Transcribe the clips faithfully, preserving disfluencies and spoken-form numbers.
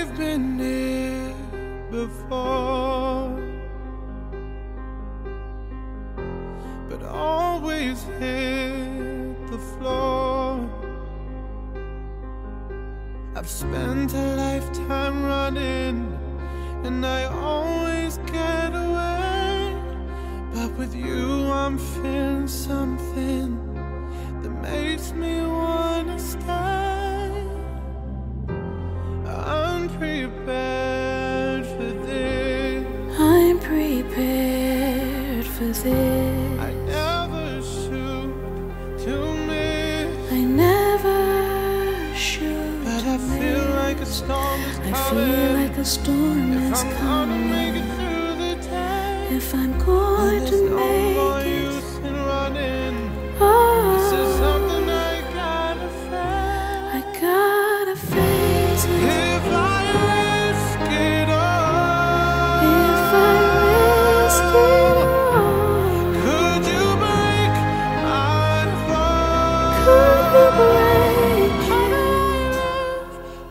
I've been here before, but always hit the floor. I've spent a lifetime running, and I always get away. But with you I'm feeling something that makes me wanna stay. I'm prepared for this. I'm prepared for this. I never shoot to miss. I never shoot. But I feel like a storm is coming. I feel like a storm is coming. If I'm gonna make it through the day, if I'm going to make it, there's no more use in running. Oh, this is something I gotta face. I gotta. If I risk it all, if I risk it all, could you break my fall? Could you break my fall? How do I breathe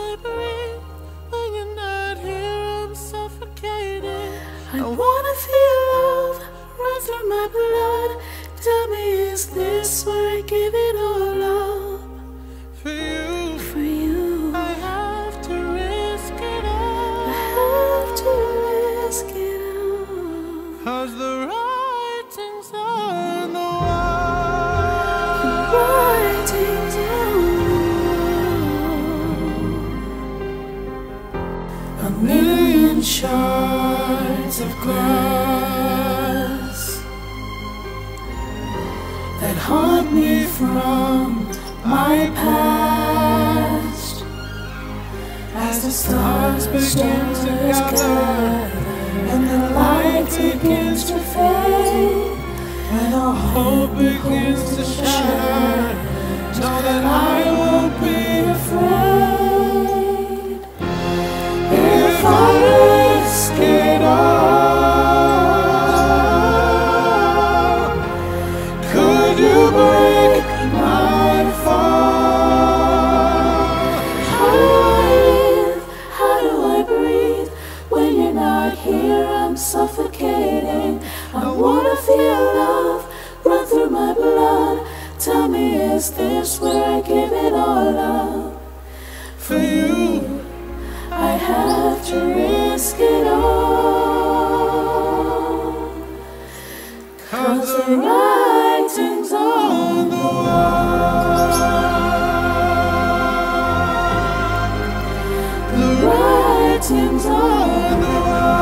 when you're not here? I'm suffocating. I wanna feel love run through my blood. Tell me, is this where I give it all up? For you. Cause the writing's on the wall. The writing's on the wall. A million shards of glass that haunt me from my past. As the stars begin to gather and the light begins to fade, and all hope begins to shine, know that I won't be afraid. If I risk it all, could you break my fall? How do I live? How do I breathe? When you're not here, I'm suffocating. I wanna feel love run through my blood. Tell me, is this where I give it all up? For you, I have to risk it all. Cause the writing's on the wall. The writing's on the wall.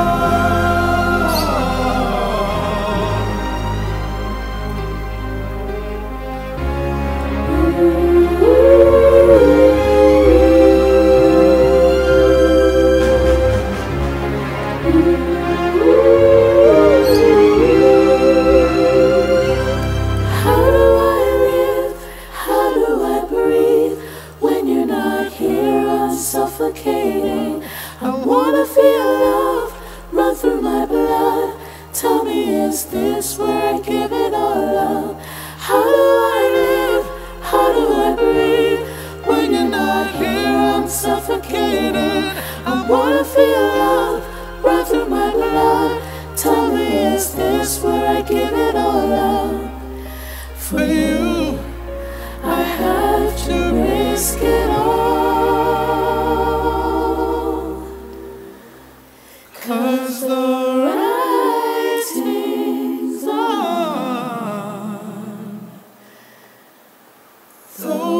Suffocating. I wanna feel love run through my blood. Tell me, is this where I give it all up? How do I live? How do I breathe? When you're not here, I'm suffocating. I wanna feel love run through my blood. Tell me, is this where I give it all up? For you, I have to risk it all. Cause the writing's on. So